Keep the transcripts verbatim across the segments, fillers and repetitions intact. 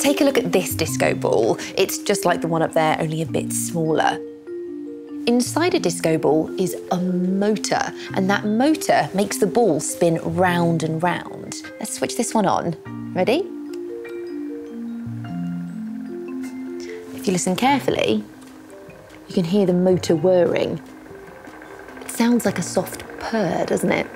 Take a look at this disco ball. It's just like the one up there, only a bit smaller. Inside a disco ball is a motor, and that motor makes the ball spin round and round. Let's switch this one on. Ready? If you listen carefully, you can hear the motor whirring. It sounds like a soft purr, doesn't it?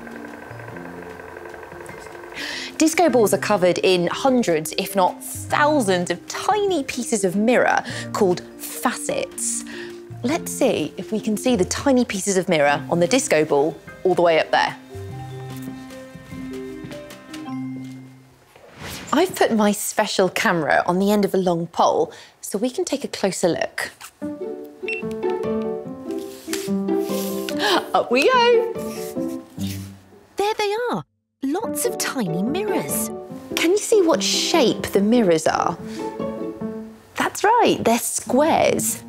Disco balls are covered in hundreds, if not thousands, of tiny pieces of mirror called facets. Let's see if we can see the tiny pieces of mirror on the disco ball all the way up there. I've put my special camera on the end of a long pole so we can take a closer look. Up we go! There they are. Lots of tiny mirrors. Can you see what shape the mirrors are? That's right, they're squares.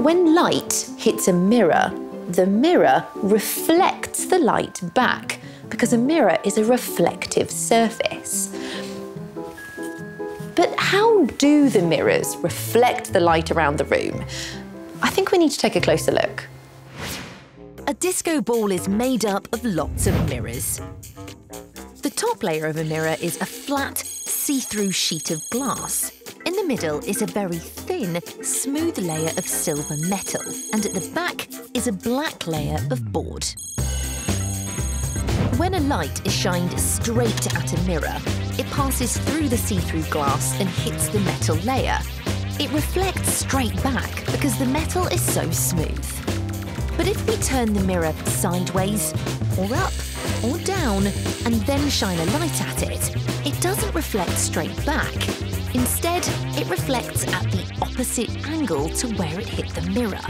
When light hits a mirror, the mirror reflects the light back because a mirror is a reflective surface. But how do the mirrors reflect the light around the room? I think we need to take a closer look. A disco ball is made up of lots of mirrors. The top layer of a mirror is a flat, see-through sheet of glass. In the middle is a very thin, smooth layer of silver metal, and at the back is a black layer of board. When a light is shined straight at a mirror, it passes through the see-through glass and hits the metal layer. It reflects straight back because the metal is so smooth. But if we turn the mirror sideways, or up, or down, and then shine a light at it, it doesn't reflect straight back. Instead, it reflects at the opposite angle to where it hit the mirror.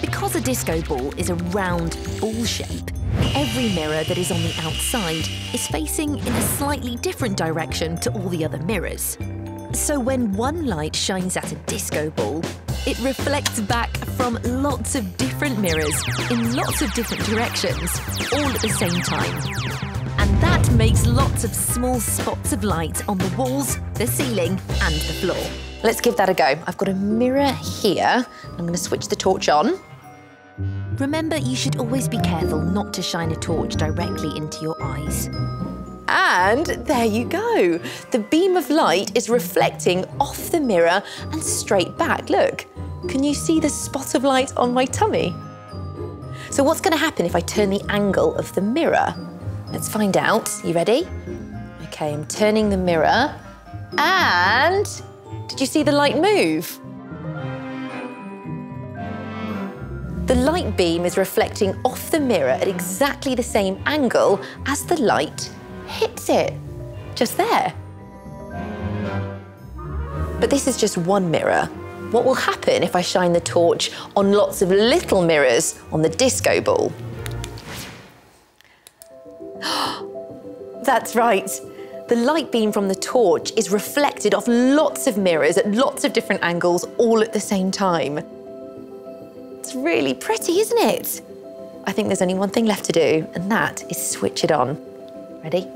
Because a disco ball is a round ball shape, every mirror that is on the outside is facing in a slightly different direction to all the other mirrors. So when one light shines at a disco ball, it reflects back from lots of different mirrors in lots of different directions, all at the same time. And that makes lots of small spots of light on the walls, the ceiling, and the floor. Let's give that a go. I've got a mirror here. I'm going to switch the torch on. Remember, you should always be careful not to shine a torch directly into your eyes. And there you go. The beam of light is reflecting off the mirror and straight back. Look, can you see the spot of light on my tummy? So what's going to happen if I turn the angle of the mirror? Let's find out. You ready? Okay, I'm turning the mirror. And did you see the light move? The light beam is reflecting off the mirror at exactly the same angle as the light hits it, just there. But this is just one mirror. What will happen if I shine the torch on lots of little mirrors on the disco ball? That's right. The light beam from the torch is reflected off lots of mirrors at lots of different angles all at the same time. It's really pretty, isn't it? I think there's only one thing left to do, and that is switch it on. Ready?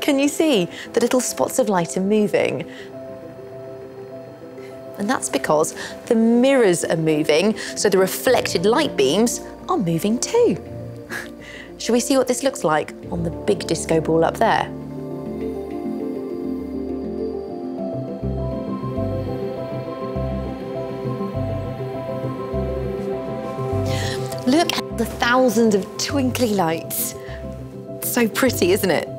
Can you see the little spots of light are moving? And that's because the mirrors are moving, so the reflected light beams are moving too. Shall we see what this looks like on the big disco ball up there? Look at the thousands of twinkly lights. It's so pretty, isn't it?